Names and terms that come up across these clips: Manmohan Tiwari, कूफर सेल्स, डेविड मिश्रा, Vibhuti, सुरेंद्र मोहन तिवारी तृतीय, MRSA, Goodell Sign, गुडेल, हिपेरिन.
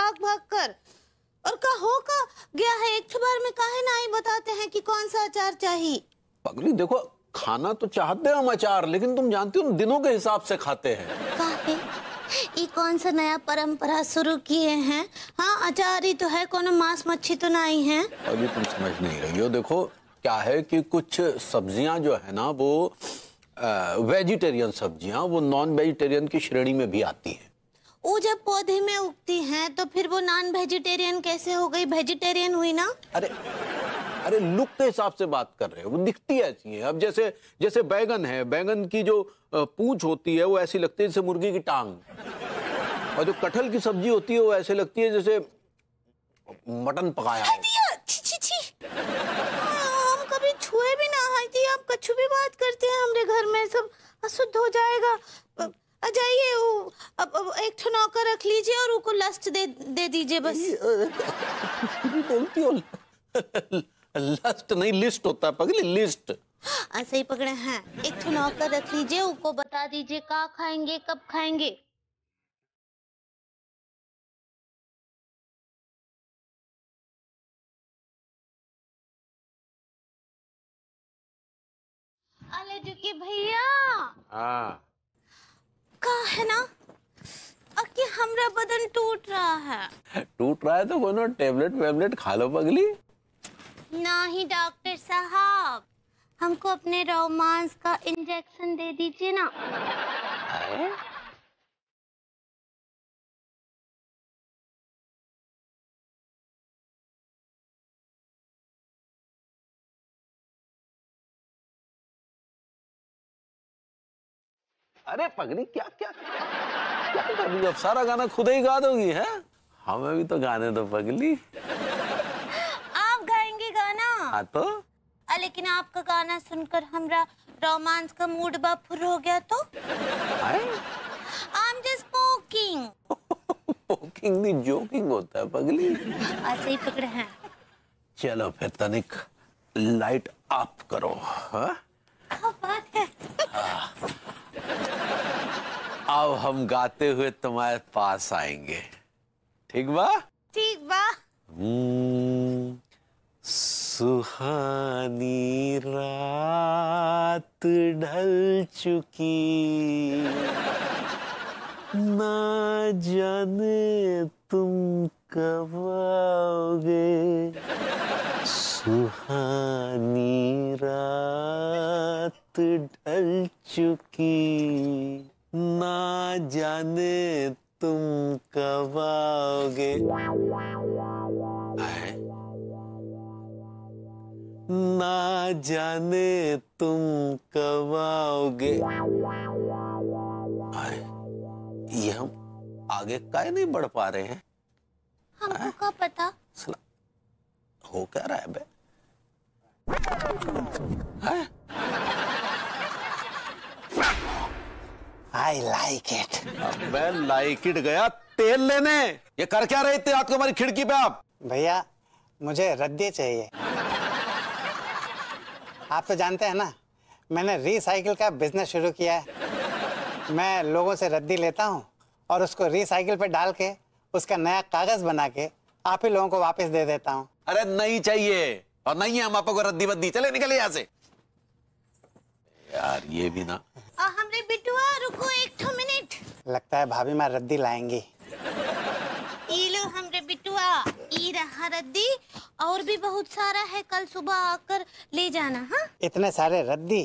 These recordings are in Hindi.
भाग भाग कर और का हो का गया है एक बार में, काहे ना ही बताते हैं कि कौन सा अचार चाहिए। पगली देखो खाना तो चाहते हैं हम अचार, लेकिन तुम जानती हो हम दिनों के हिसाब से खाते हैं। काहे ये कौन सा नया परंपरा शुरू किए हैं? हाँ अचार ही तो है, कोनो मांस मच्छी तो नहीं है। अभी तुम समझ नहीं रही हो। देखो क्या है कि कुछ सब्जियां जो है ना वो वेजिटेरियन सब्जियां वो नॉन वेजिटेरियन की श्रेणी में भी आती हैं। वो जब पौधे में उगती हैं तो फिर वो नॉन वेजिटेरियन कैसे हो गई? वेजिटेरियन हुई ना। अरे लुक के हिसाब से बात कर रहे हो, वो दिखती ऐसी है। अब जैसे जैसे बैगन है, बैगन की जो पूंछ होती है वो ऐसी लगती है जैसे मुर्गी की टांग, और जो कटहल की सब्जी होती है वो ऐसे लगती है जैसे मटन पकाया हो। हम कभी छुए भी ना है जी, आप कछु भी बात करते हैं हमारे घर में सब अशुद्ध हो जाएगा। जाइए अब एक ठनौका रख लीजिए और उसको लस्ट दे दीजिए बस। बोलती हो लस्ट नहीं, लिस्ट होता है पगली, लिस्ट। ऐसे ही पकड़े हैं। एक ठनौका रख लीजिए, उसको बता दीजिए क्या खाएंगे कब खाएंगे। अले जुकी भैया हाँ का है ना कि हमरा बदन टूट रहा है तो कोनो टेबलेट वेबलेट खा लो पगली। नहीं डॉक्टर साहब, हमको अपने रोमांस का इंजेक्शन दे दीजिए ना। अरे पगली क्या क्या, क्या कर रही हो? सारा गाना खुद ही गा दोगी है? हमें भी तो गाने दो पगली। आप गाएंगे गाना? हाँ तो लेकिन आपका गाना सुनकर हमरा रोमांस का मूड बाफुर हो गया तो I'm just poking। Poking नहीं, जोकिंग होता है पगली। ऐसे ही पकड़े हैं। चलो फिर तनिक लाइट ऑफ करो। हाँ बात है। अब हम गाते हुए तुम्हारे पास आएंगे, ठीक बा? ठीक बा। सुहानी रात ढल चुकी, ना जाने तुम कब आओगे, सुहानी रात ढल चुकी, ना जाने तुम कब आओगे, ना जाने तुम कब आओगे। ये हम आगे काहे नहीं बढ़ पा रहे हैं? हमको क्या पता हो क्या रहा है बे? I like it। मैं like it गया तेल लेने। ये कर क्या रहे थे आपको हमारी खिड़की पे आप? भैया मुझे रद्दे चाहिए। आप तो जानते हैं ना, मैंने रिसाइकिल का बिजनेस शुरू किया है। मैं लोगों से रद्दी लेता हूँ और उसको रिसाइकिल पे डाल के उसका नया कागज बना के आप ही लोगों को वापस दे देता हूँ। अरे नहीं चाहिए और नहीं है हम आपको रद्दी बद्दी, चले निकले यहाँ से। यार ये भी ना हमरे बिटुआ, रुको एक मिनट। लगता है भाभी मां रद्दी लाएंगी। ये लो हमरे बिटुआ, ये रहा रद्दी और भी बहुत सारा है, कल सुबह आकर ले जाना। हाँ इतने सारे रद्दी,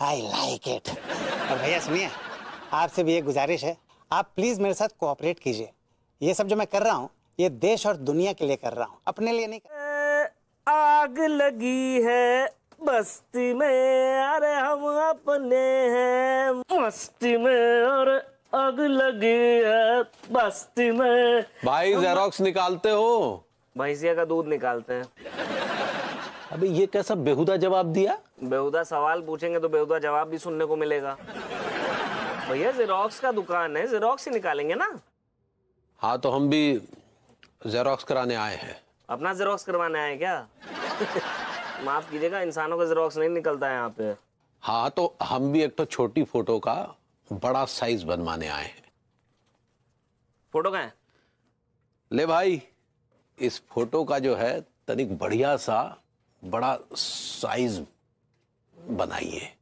आई लाइक इट। और भैया सुनिए, आपसे भी ये गुजारिश है, आप प्लीज मेरे साथ कोऑपरेट कीजिए। ये सब जो मैं कर रहा हूँ ये देश और दुनिया के लिए कर रहा हूँ, अपने लिए नहीं कर। आग लगी है बस्ती में, अरे हम अपने हैं मस्ती में, और आग लगी है बस्ती में। भाई जेरोक्स निकालते हो? भैंसिया का दूध निकालते हैं। अबे ये कैसा बेहुदा जवाब दिया? बेहुदा सवाल पूछेंगे तो बेहुदा जवाब भी सुनने को मिलेगा। भैया जेरोक्स का दुकान है, जेरोक्स ही निकालेंगे ना। हाँ तो हम भी जेरोक्स कराने आए हैं। अपना जेरोक्स करवाने आए क्या? माफ कीजिएगा, इंसानों का जेरोक्स नहीं निकलता है यहाँ पे। हाँ तो हम भी एक तो छोटी फोटो का बड़ा साइज बनवाने आए हैं। फोटो का है? ले भाई, इस फोटो का जो है तनिक बढ़िया सा बड़ा साइज बनाइए।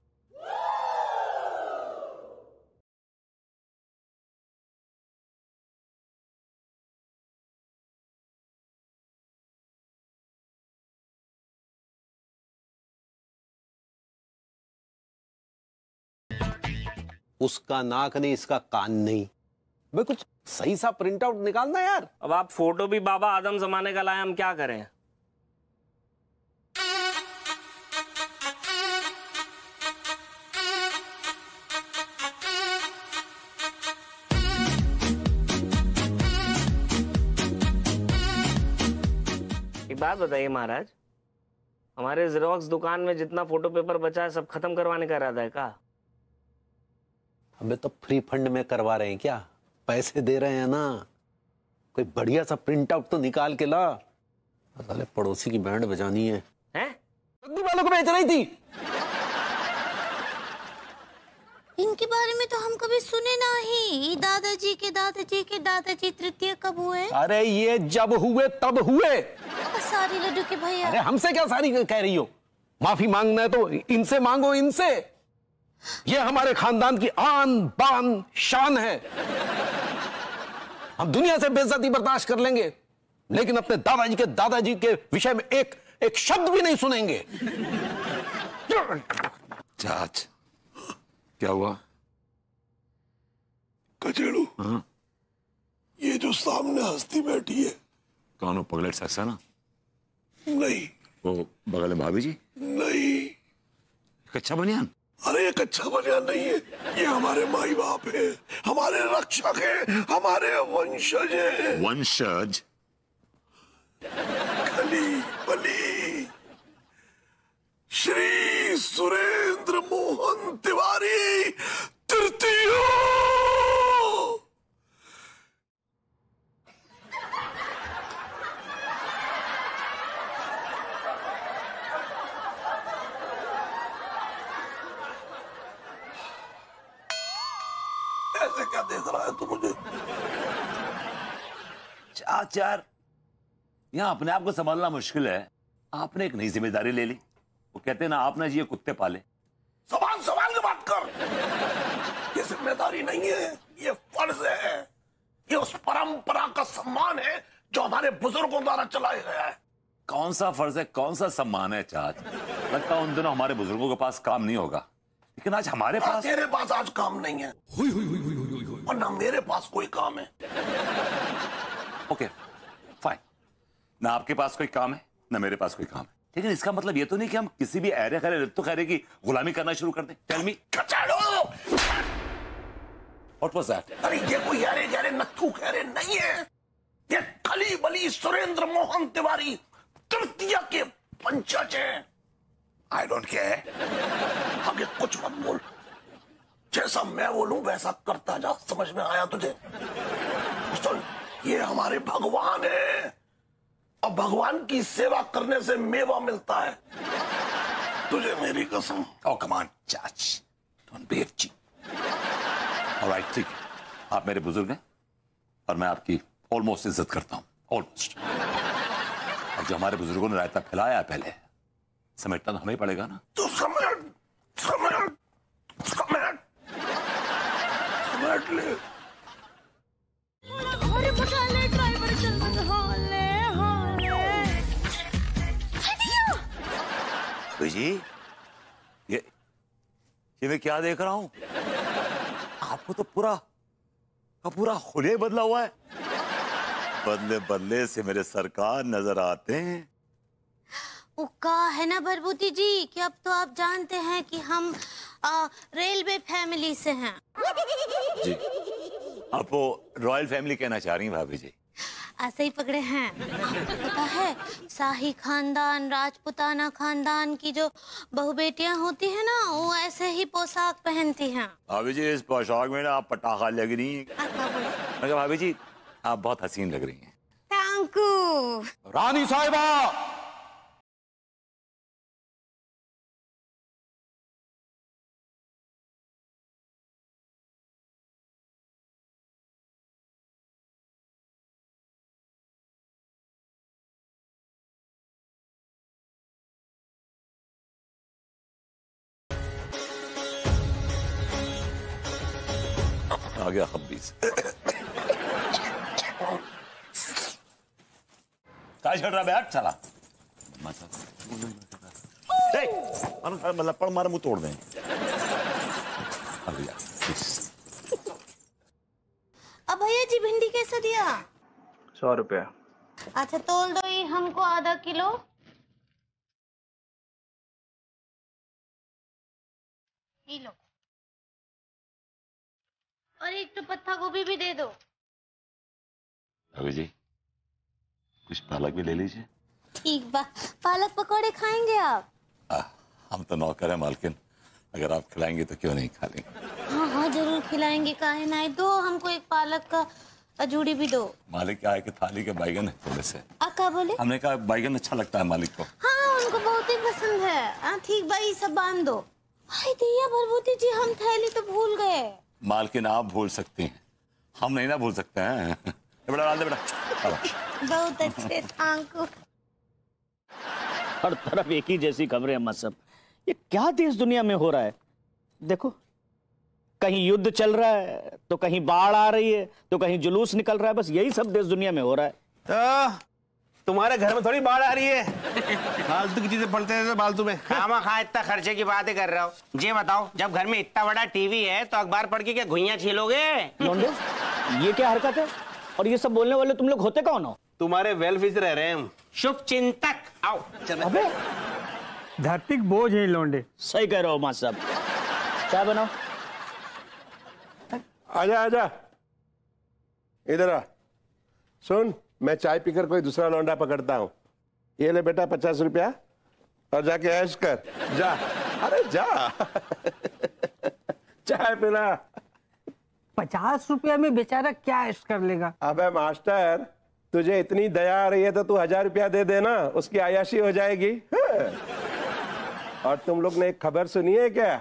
उसका नाक नहीं, इसका कान नहीं। भाई कुछ सही सा प्रिंट आउट निकालना यार। अब आप फोटो भी बाबा आदम जमाने का लाए, हम क्या करें। एक बात बताइए महाराज, हमारे जेरोक्स दुकान में जितना फोटो पेपर बचा है सब खत्म करवाने का इरादा है क्या? हमें तो फ्री फंड में करवा रहे हैं क्या? पैसे दे रहे हैं ना। कोई बढ़िया सा प्रिंट आउट तो निकाल के ला। साले पड़ोसी की बैंड बजानी है, बंदी वालों को बेच रही थी। इनके बारे में तो हम कभी सुने ना ही। दादाजी के दादाजी के दादाजी तृतीय कब हुए? अरे ये जब हुए तब हुए। सारी लड्डू के भैया। अरे हमसे क्या सारी कह रही हो? माफी मांगना है तो इनसे मांगो, इनसे। ये हमारे खानदान की आन बान शान है। हम दुनिया से बेइज्जती बर्दाश्त कर लेंगे, लेकिन अपने दादाजी के विषय में एक शब्द भी नहीं सुनेंगे। चाच, क्या हुआ? कचेड़ू, ये जो सामने हस्ती बैठी है, कौन? पगलेट सक्सेना? नहीं। वो बगल में भाभी जी? नहीं। कच्चा बनियान? अरे एक अच्छा बनियान नहीं है, ये हमारे माई बाप है, हमारे रक्षक है, हमारे वंशज है। वंशज? खली बली श्री सुरेंद्र मोहन तिवारी तृतीय। ऐसे क्या देख रहा है तू मुझे? चाचार, यहाँ अपने आप को संभालना मुश्किल है। आपने एक नई जिम्मेदारी ले ली। वो कहते हैं ना, आप ना जिए कुत्ते पाले। सवाल सवाल की बात कर। ये जिम्मेदारी नहीं है, ये फर्ज है। ये उस परंपरा का सम्मान है जो हमारे बुजुर्गों द्वारा चलाया गया है। कौन सा फर्ज है, कौन सा सम्मान है चाच? लगता है उन दिनों हमारे बुजुर्गों के पास काम नहीं होगा, लेकिन आज हमारे पास। तेरे पास आज काम नहीं है और ना मेरे पास कोई काम है। ओके फाइन, ना आपके पास कोई काम है ना मेरे पास कोई काम है, लेकिन इसका मतलब ये तो नहीं कि हम किसी भी ऐरे खैरे रत्तू खैरे की गुलामी करना शुरू कर दें। टेल मी कचाड़ो, व्हाट वाज दैट? अरे ये कोई ऐरे खैरे नत्थू खैरे नहीं है, ये खली बली सुरेंद्र मोहन तिवारी तृतीय के पंचज हैं। आई डोंट केयर, आगे कुछ मत बोल। जैसा मैं बोलूं वैसा करता जा, समझ में आया तुझे? चल, ये हमारे भगवान है और भगवान की सेवा करने से मेवा मिलता है, तुझे मेरी कसम। ओह कम ऑन चाच, डोंट बी एफजी। ऑलराइट, ठीक है, आप मेरे बुजुर्ग हैं और मैं आपकी ऑलमोस्ट इज्जत करता हूँ, ऑलमोस्ट। और जो हमारे बुजुर्गों ने रायता फैलाया पहले, समेटना तो हमें पड़ेगा ना। तो समेट ले। भाई जी, ये मैं क्या देख रहा हूँ? आपको तो पूरा का पूरा हुलिया बदला हुआ है। बदले बदले से मेरे सरकार नजर आते हैं। उक्का है ना भरभूति जी, कि अब तो आप जानते हैं कि हम रेलवे फैमिली से हैं। जी, आप वो रॉयल फैमिली कहना चाह रही हैं भाभी जी? ऐसे ही पकड़े हैं। आपको पता है, शाही खानदान, राजपुताना खानदान की जो बहु बेटियां होती है ना, वो ऐसे ही पोशाक पहनती हैं। भाभी जी, इस पोशाक में ना आप पटाखा लग रही हैं। मगर भाभी जी, आप बहुत हसीन लग रही हैं। Thank you. रानी साहिबा, आ गया खब्बीस। लपड़ मारे मुंह तोड़ दें। अब भैया जी भिंडी कैसे दिया? 100 रुपया। अच्छा तोल दो ये हमको आधा किलो। ये लो, और एक तो पत्ता गोभी भी दे दो। अबे जी कुछ पालक भी ले लीजिए। ठीक बा, पालक पकोड़े खाएंगे आप? हम तो नौकर हैं मालकिन, अगर आप खिलाएंगे तो क्यों नहीं खा लेंगे। हाँ हाँ जरूर खिलाएंगे, काहे ना। दो हमको एक पालक का अजूड़ी भी दो। मालिक क्या है कि थाली के बैगन है थोड़े से। क्या बोले? हमने कहा बैगन अच्छा लगता है मालिक को। हाँ उनको बहुत ही पसंद है। ठीक भाई सब बांध दो। हाय दिया भरभूति जी हम थैली तो भूल गए। मालकिन आप भूल सकती हैं, हम नहीं ना भूल सकते हैं। बेटा डाल दे बेटा। बहुत अच्छे थांकू। हर तरफ एक ही जैसी खबरें अम्मा सब। ये क्या देश दुनिया में हो रहा है? देखो कहीं युद्ध चल रहा है, तो कहीं बाढ़ आ रही है, तो कहीं जुलूस निकल रहा है, बस यही सब देश दुनिया में हो रहा है। तो तुम्हारे घर में थोड़ी बाढ़ आ रही है। फालतू की चीजें पढ़ते हैं फालतू में। खामा खा इतना खर्चे की बातें कर रहा हूँ। ये बताओ जब घर में इतना बड़ा टीवी है तो अखबार पढ़ के क्या घुइयां छीलोगे? लौंडे ये क्या हरकत है? और ये सब बोलने वाले तुम लोग होते कौन हो? तुम्हारे वेलफेयर रह रहे हम शुभ चिंतक। आओ चलो धरती बोझ है लौंडे। सही कह रहे हो मां साहब। क्या बनाओ? आजा आजा इधर आ। सुन मैं चाय पीकर कोई दूसरा लौंडा पकड़ता हूँ। ये ले बेटा 50 रुपया और जाके ऐश कर जा। अरे जा चाय पिला। 50 रुपया में बेचारा क्या ऐश कर लेगा? अबे मास्टर तुझे इतनी दया आ रही है तो तू 1000 रुपया दे देना, उसकी आयाशी हो जाएगी। और तुम लोग ने एक खबर सुनी है क्या?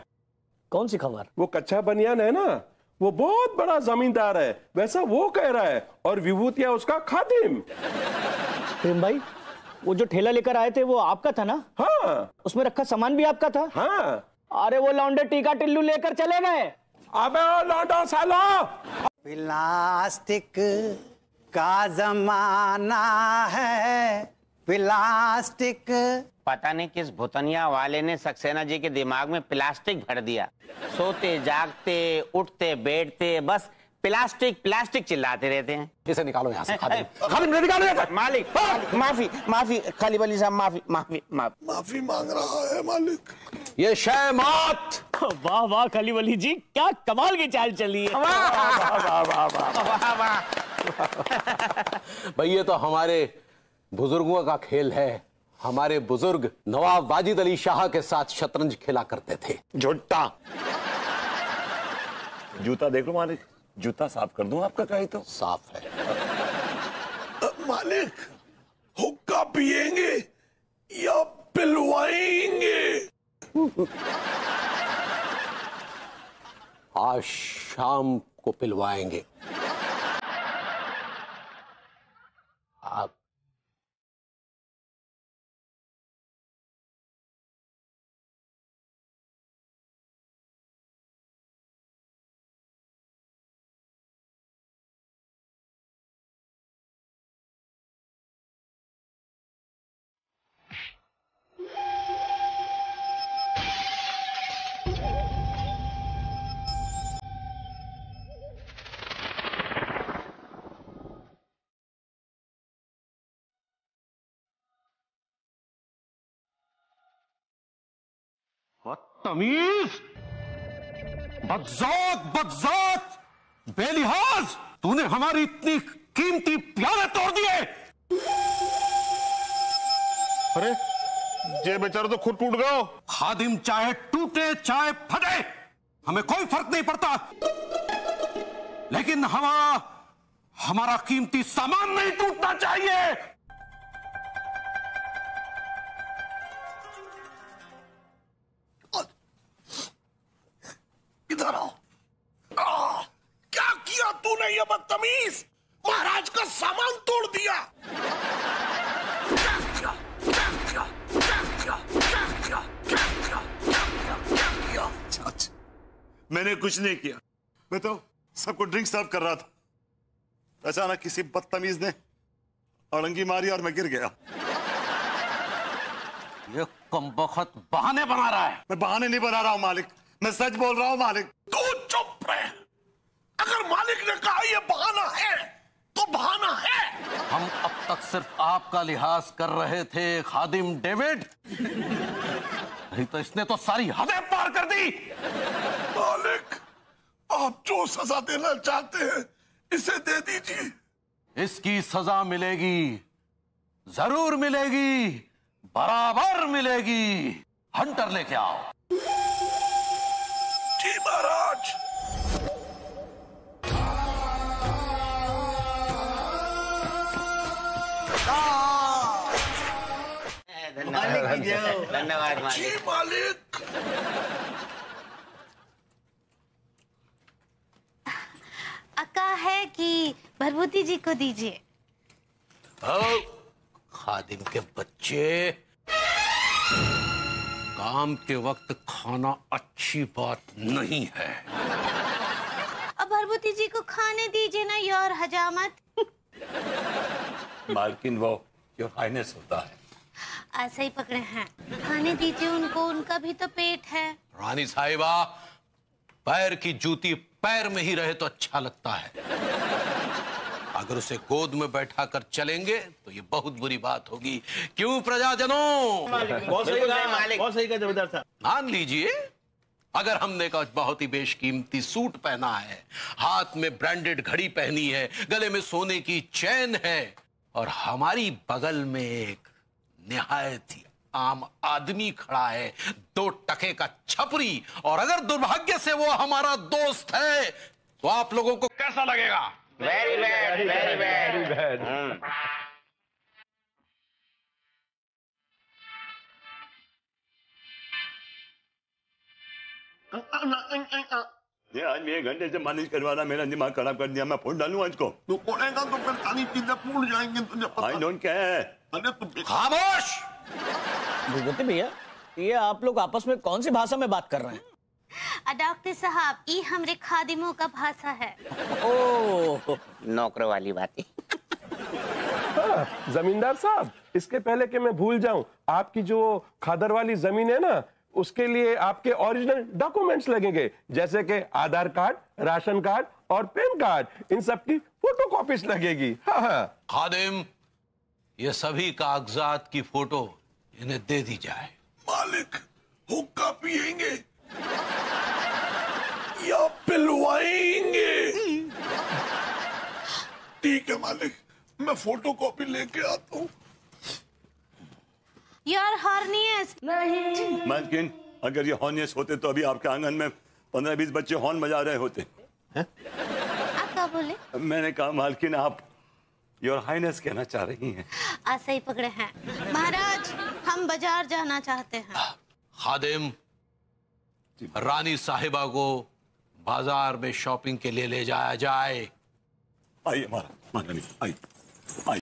कौन सी खबर? वो कच्चा बनियान है ना, वो बहुत बड़ा जमींदार है, वैसा वो कह रहा है, और विभूतिया उसका खादिम। प्रेम भाई वो जो ठेला लेकर आए थे वो आपका था ना? हाँ। उसमें रखा सामान भी आपका था? हाँ। अरे वो लौंडे टीका टिल्लू लेकर चले गए। अबे ओ लौंडा सालो। प्लास्टिक का जमाना है, प्लास्टिक। पता नहीं किस भुतनिया वाले ने सक्सेना जी के दिमाग में प्लास्टिक भर दिया। सोते जागते उठते बैठते बस प्लास्टिक प्लास्टिक चिल्लाते रहते हैं। इसे निकालो यहाँ से। निकालो यहाँ से। मालिक माफी माफी खाली वाली साहब माफी माफी माफी माफी मांग रहा है मालिक। ये शहमात। वाह वाह खाली वाली जी क्या कमाल की चाल चली है। भाई ये तो हमारे बुजुर्गों का खेल है। हमारे बुजुर्ग नवाब वाजिद अली शाह के साथ शतरंज खेला करते थे। झुट्टा जूता देख लो मालिक, जूता साफ कर दूं आपका? कहीं तो साफ है मालिक। हुक्का पिएंगे या पिलवाएंगे? आज शाम को पिलवाएंगे। आप बदतमीज बदज़ात बदज़ात बेलिहाज, तूने हमारी इतनी कीमती प्याले तोड़ दिए। अरे ये बेचारा तो खुद टूट गया। खादिम चाहे टूटे चाहे फटे हमें कोई फर्क नहीं पड़ता, लेकिन हमारा कीमती सामान नहीं टूटना चाहिए। बदतमीज महाराज का सामान तोड़ दिया। मैंने कुछ नहीं किया। बताओ सबको ड्रिंक सर्व कर रहा था। अचानक किसी बदतमीज ने अड़ंगी मारी और मैं गिर गया। ये कमबख्त बहाने बना रहा है। मैं बहाने नहीं बना रहा हूँ मालिक, मैं सच बोल रहा हूँ मालिक। तू चुप रहे। अगर मालिक ने कहा ये बहाना है तो बहाना है। हम अब तक सिर्फ आपका लिहाज कर रहे थे खादिम डेविड, नहीं तो इसने तो सारी हदें पार कर दी। मालिक, आप जो सजा देना चाहते हैं इसे दे दीजिए। इसकी सजा मिलेगी, जरूर मिलेगी, बराबर मिलेगी। हंटर लेके आओ। जी महाराज। धन्यवाद मालिक। जी मालिक। अक्का है कि भरभूति जी को दीजिए। खादिम के बच्चे, काम के वक्त खाना अच्छी बात नहीं है। अब भरभूति जी को खाने दीजिए ना योर हजामत। मालकिन वो योर हाइनेस होता है। ऐसे ही पकड़े हैं, खाने दीजिए उनको, उनका भी तो पेट है। रानी साहिबा, पैर की जूती पैर में ही रहे तो अच्छा लगता है। अगर उसे गोद में बैठा कर चलेंगे तो ये बहुत बुरी बात होगी। क्यों प्रजाजनों? बहुत सही कहा जमींदार साहब। मान लीजिए अगर हमने का बहुत ही बेशकीमती सूट पहना है, हाथ में ब्रांडेड घड़ी पहनी है, गले में सोने की चैन है, और हमारी बगल में एक निहायत ही आम आदमी खड़ा है, 2 टके का छपरी, और अगर दुर्भाग्य से वो हमारा दोस्त है, तो आप लोगों को कैसा लगेगा? Very bad, very bad, very bad. ये आज मैं 1 घंटे से मालिश करवाना, मेरा दिमाग खराब कर दिया। मैं फोन डालू आज को। तू फोड़ेगा तो फिर सारी चीजें फूट जाएंगी, तुझे पता। I don't care. खामोश। विभूति भैया, ये आप लोग आपस में कौन सी भाषा में बात कर रहे हैं? डॉक्टर साहब, ये हमरे खादिमों का भाषा है। ओह, नौकरों वाली बातें। जमींदार साहब, इसके पहले कि मैं भूल जाऊं, आपकी जो खादर वाली जमीन है ना, उसके लिए आपके ओरिजिनल डॉक्यूमेंट्स लगेंगे, जैसे कि आधार कार्ड, राशन कार्ड और पैन कार्ड। इन सब की फोटोकॉपीज लगेगी। खादिम, ये सभी कागजात की फोटो इन्हें दे दी जाए। मालिक, हुक्का पिएंगे या पिलवाएंगे? ठीक है मालिक, मैं फोटो कॉपी लेके आता हूँ। यार हॉर्नियस नहीं। मालकिन, अगर ये हॉर्नियस होते तो अभी आपके आंगन में 15-20 बच्चे हॉर्न बजा रहे होते। है? आप क्या बोले? मैंने कहा मालकिन, आप योर हाइनेस कहना चाह रही हैं। ऐसे ही पकड़े हैं महाराज, हम बाजार जाना चाहते हैं। खादिम, रानी साहिबा को बाजार में शॉपिंग के लिए ले जाया जाए। आइए महारानी, आइए आइए।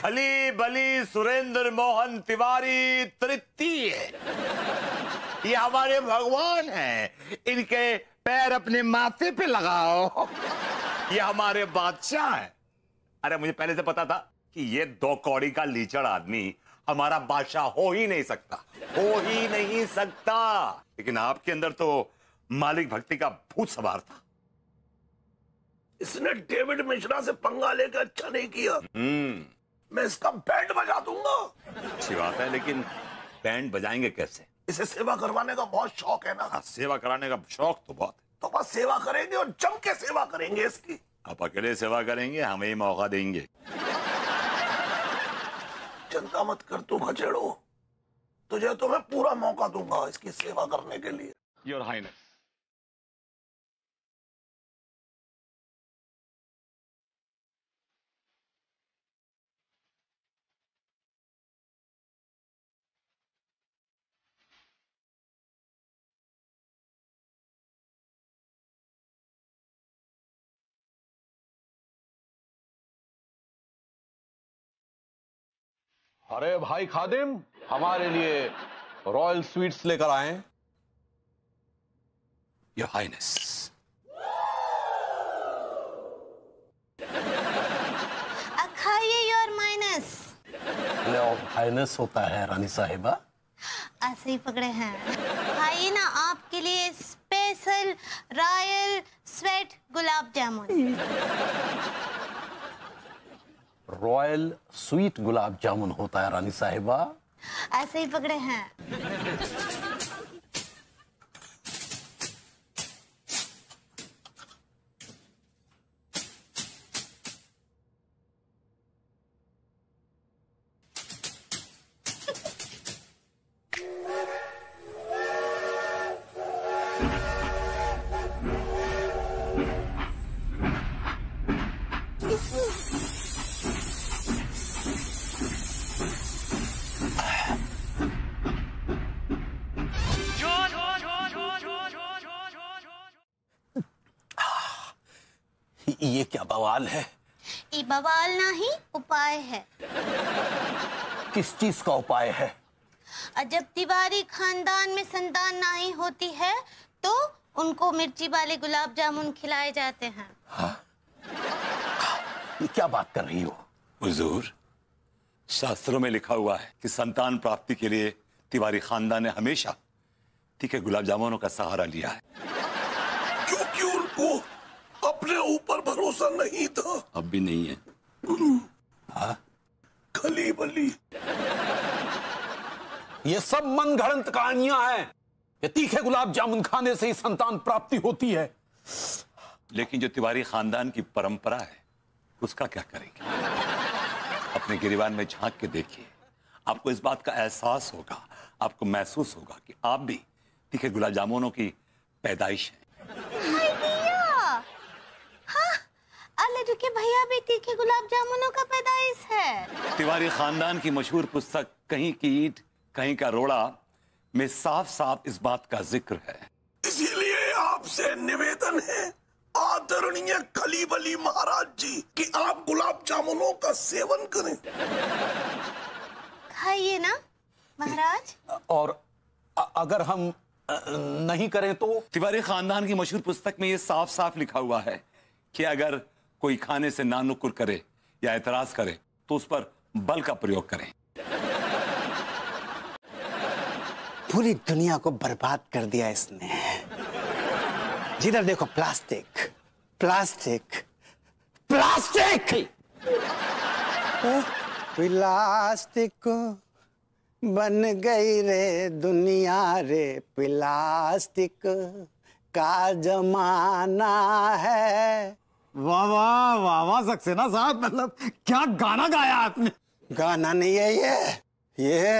खली बली सुरेंद्र मोहन तिवारी तृतीय, ये हमारे भगवान हैं, इनके पैर अपने माथे पे लगाओ, ये हमारे बादशाह हैं। अरे मुझे पहले से पता था कि ये दो कौड़ी का लीचड़ आदमी हमारा बादशाह हो ही नहीं सकता, लेकिन आपके अंदर तो मालिक भक्ति का भूत सवार था। इसने डेविड मिश्रा से पंगा लेकर अच्छा नहीं किया। मैं इसका बैंड बजा दूंगा। अच्छी बात है, लेकिन बैंड बजाएंगे कैसे? इसे सेवा करवाने का बहुत शौक है ना। हाँ, सेवा कराने का शौक तो बहुत है। तो बस सेवा करेंगे और जम के सेवा करेंगे इसकी। आप अकेले सेवा करेंगे, हमें ही मौका देंगे। चिंता मत कर तू खचेड़ो, तुझे तो मैं पूरा मौका दूंगा इसकी सेवा करने के लिए। योर हाइनेस, अरे भाई खादिम, हमारे लिए रॉयल स्वीट्स लेकर आए। Your highness. खाइए योर माइनस। हाइनेस होता है रानी साहिबा। ऐसे ही पकड़े हैं। खाइए ना, आपके लिए special royal sweet gulab jamun. Royal sweet gulab jamun होता है रानी साहिबा। ऐसे ही पकड़े हैं। ये क्या बवाल है? ये बवाल ना ही उपाय है। किस चीज का उपाय है? जब तिवारी खानदान में संतान ना ही होती है तो उनको मिर्ची वाले गुलाब जामुन खिलाए जाते हैं। हाँ? ये क्या बात कर रही हो हुजूर? शास्त्रों में लिखा हुआ है कि संतान प्राप्ति के लिए तिवारी खानदान ने हमेशा तीखे गुलाब जामुनों का सहारा लिया है। क्योंकि उनको अपने ऊपर भरोसा नहीं था। अब भी नहीं है। हाँ? खली बली। ये सब मनगढ़ंत कहानियां हैं। ये तीखे गुलाब जामुन खाने से ही संतान प्राप्ति होती है। लेकिन जो तिवारी खानदान की परंपरा है उसका क्या करेंगे? अपने गिरिबान में झांक के देखिए, आपको इस बात का एहसास होगा, आपको महसूस होगा कि आप भी तीखे गुलाब जामुनों की पैदाइश है। के भैया भी तीखे गुलाब जामुनों का पैदाइश है। तिवारी खानदान की मशहूर पुस्तक कहीं की ईंट कहीं का रोड़ा में साफ साफ इस बात का जिक्र है। इसीलिए आपसे निवेदन है आदरणीय कलीबली महाराज जी कि आप गुलाब जामुनों का सेवन करें। खाइए ना महाराज। और अगर हम नहीं करें तो? तिवारी खानदान की मशहूर पुस्तक में यह साफ साफ लिखा हुआ है कि अगर कोई खाने से नानुकुर करे या एतराज करे तो उस पर बल का प्रयोग करें। पूरी दुनिया को बर्बाद कर दिया इसने। जिधर देखो प्लास्टिक प्लास्टिक प्लास्टिक। प्लास्टिक बन गई रे दुनिया रे, प्लास्टिक का जमाना है। वाह वाह वाह वाह सक्सेना साहब, मतलब क्या गाना गाया आपने। गाना नहीं है ये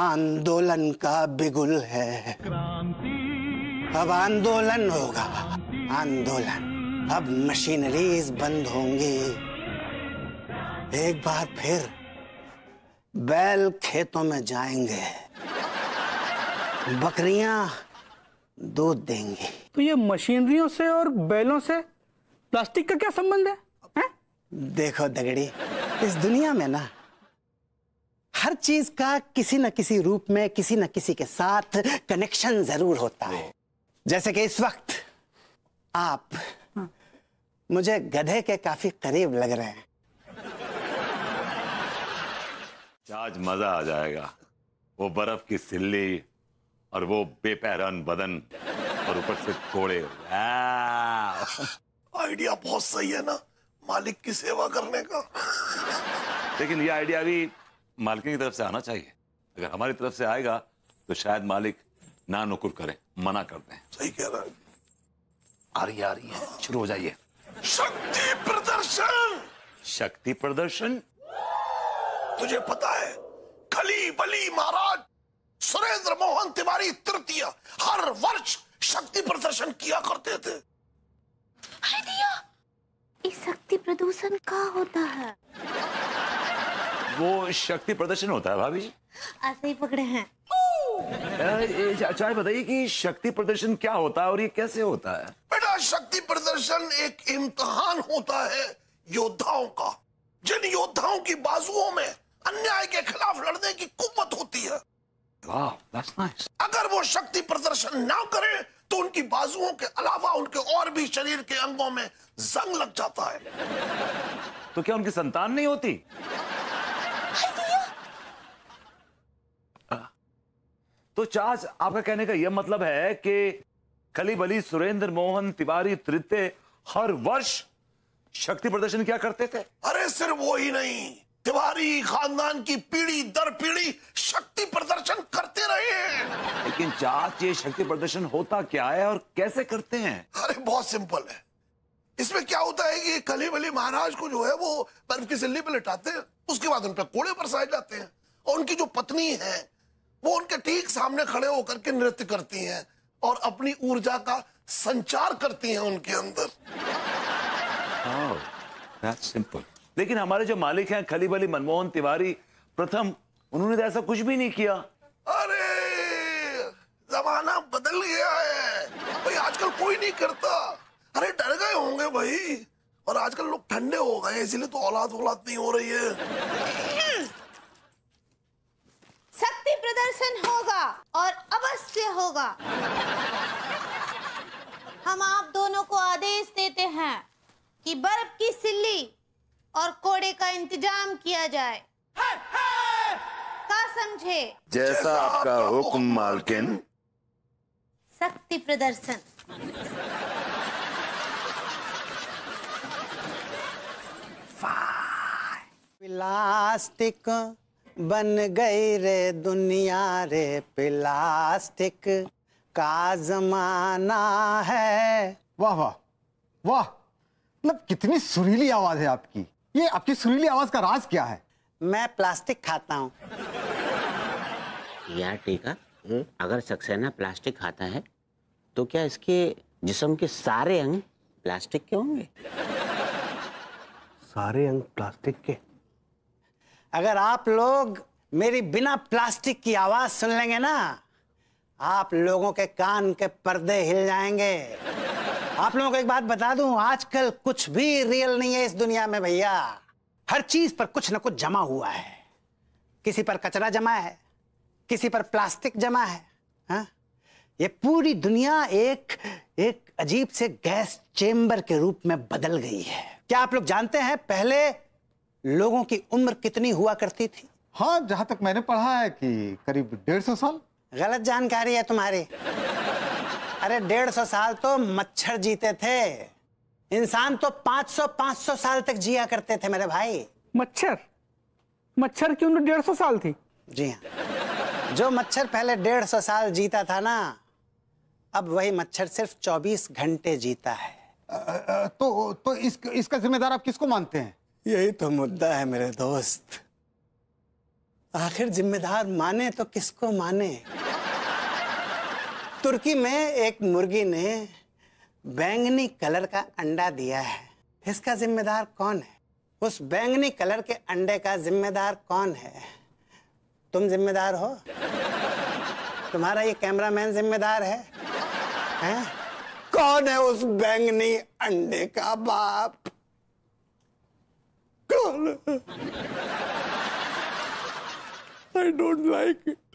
आंदोलन का बिगुल है। अब आंदोलन होगा, आंदोलन। अब मशीनरीज बंद होंगी। एक बार फिर बैल खेतों में जाएंगे, बकरियां दूध देंगी। तो ये मशीनरियों से और बैलों से प्लास्टिक का क्या संबंध है? देखो दगड़ी, इस दुनिया में ना हर चीज का किसी न किसी रूप में किसी न किसी के साथ कनेक्शन जरूर होता है। जैसे कि इस वक्त आप मुझे गधे के काफी करीब लग रहे हैं। आज मजा आ जाएगा। वो बर्फ की सिल्ली और वो बेपहरान बदन और ऊपर से कोड़े। आइडिया बहुत सही है ना, मालिक की सेवा करने का। लेकिन ये आइडिया भी मालिक की तरफ से आना चाहिए। अगर हमारी तरफ से आएगा तो शायद मालिक ना नुकुर करें, मना कर दें। सही कह रहा है। आ रही है, शुरू हो जाइए। शक्ति प्रदर्शन। तुझे पता है खली बली महाराज सुरेंद्र मोहन तिवारी तृतीय हर वर्ष शक्ति प्रदर्शन किया करते थे। अरे दिया, इस शक्ति प्रदूषण क्या होता है? वो शक्ति प्रदर्शन होता है भाभी जी। ऐसे ही पकड़े हैं। चाहे बताइए कि शक्ति प्रदर्शन क्या होता है और ये कैसे होता है? बेटा शक्ति प्रदर्शन एक इम्तिहान होता है योद्धाओं का। जिन योद्धाओं की बाजुओं में अन्याय के खिलाफ लड़ने की कुव्वत होती है। वाह, दैट्स नाइस। अगर वो शक्ति प्रदर्शन ना करें तो उनकी बाजुओं के अलावा उनके और भी शरीर के अंगों में जंग लग जाता है। तो क्या उनकी संतान नहीं होती? तो चाच आपका कहने का यह मतलब है कि खली बली सुरेंद्र मोहन तिवारी तृतीय हर वर्ष शक्ति प्रदर्शन क्या करते थे? अरे सिर्फ वो ही नहीं, तिवारी खानदान की पीढ़ी दर पीढ़ी शक्ति प्रदर्शन करते रहे। लेकिन चाच ये शक्ति प्रदर्शन होता क्या है और कैसे करते हैं? अरे बहुत सिंपल है। इसमें क्या होता है कि खली बली महाराज को जो है वो बर्फ की सिल्ली पे लिटाते हैं। उसके बाद उन पर कोड़े बरसाए जाते हैं और उनकी जो पत्नी है वो उनके ठीक सामने खड़े होकर के नृत्य करती हैं और अपनी ऊर्जा का संचार करती हैं उनके अंदर। Oh, that's simple. लेकिन हमारे जो मालिक हैं खली बली मनमोहन तिवारी प्रथम, उन्होंने तो ऐसा कुछ भी नहीं किया। अरे जमाना बदल गया है भाई, आजकल कोई नहीं करता। अरे डर गए होंगे भाई, और आजकल लोग ठंडे हो गए, इसीलिए तो औलाद नहीं हो रही है। शक्ति प्रदर्शन होगा और अवश्य होगा। हम आप दोनों को आदेश देते हैं कि बर्फ की सिल्ली और कोड़े का इंतजाम किया जाए। क्या समझे? जैसा आपका हुक्म मालकिन। शक्ति प्रदर्शन। प्लास्टिक बन गई रे दुनिया रे, प्लास्टिक का जमाना है। वाह वाह वाह, मतलब कितनी सुरीली आवाज है आपकी। ये आपकी सुरीली आवाज का राज क्या है? मैं प्लास्टिक खाता हूँ। यार टीका, अगर सक्सेना प्लास्टिक खाता है तो क्या इसके जिस्म के सारे अंग प्लास्टिक के होंगे? सारे अंग प्लास्टिक के? अगर आप लोग मेरी बिना प्लास्टिक की आवाज सुन लेंगे ना, आप लोगों के कान के पर्दे हिल जाएंगे। आप लोगों को एक बात बता दूं, आजकल कुछ भी रियल नहीं है इस दुनिया में भैया। हर चीज पर कुछ ना कुछ जमा हुआ है। किसी पर कचरा जमा है, किसी पर प्लास्टिक जमा है। ये पूरी दुनिया एक अजीब से गैस चेंबर के रूप में बदल गई है। क्या आप लोग जानते हैं पहले लोगों की उम्र कितनी हुआ करती थी? हाँ, जहां तक मैंने पढ़ा है कि करीब 150 साल। गलत जानकारी है तुम्हारी। अरे 150 साल तो मच्छर जीते थे, इंसान तो 500 साल तक जिया करते थे मेरे भाई। मच्छर की उम्र 150 साल थी? जी हाँ। जो मच्छर पहले 150 साल जीता था ना, अब वही मच्छर सिर्फ 24 घंटे जीता है। तो इसका जिम्मेदार आप किसको मानते हैं? यही तो मुद्दा है मेरे दोस्त, आखिर जिम्मेदार माने तो किसको माने। तुर्की में एक मुर्गी ने बैंगनी कलर का अंडा दिया है, इसका जिम्मेदार कौन है? उस बैंगनी कलर के अंडे का जिम्मेदार कौन है? तुम जिम्मेदार हो। तुम्हारा ये कैमरामैन जिम्मेदार है, हैं? कौन है उस बैंगनी अंडे का बाप? call. I don't like it.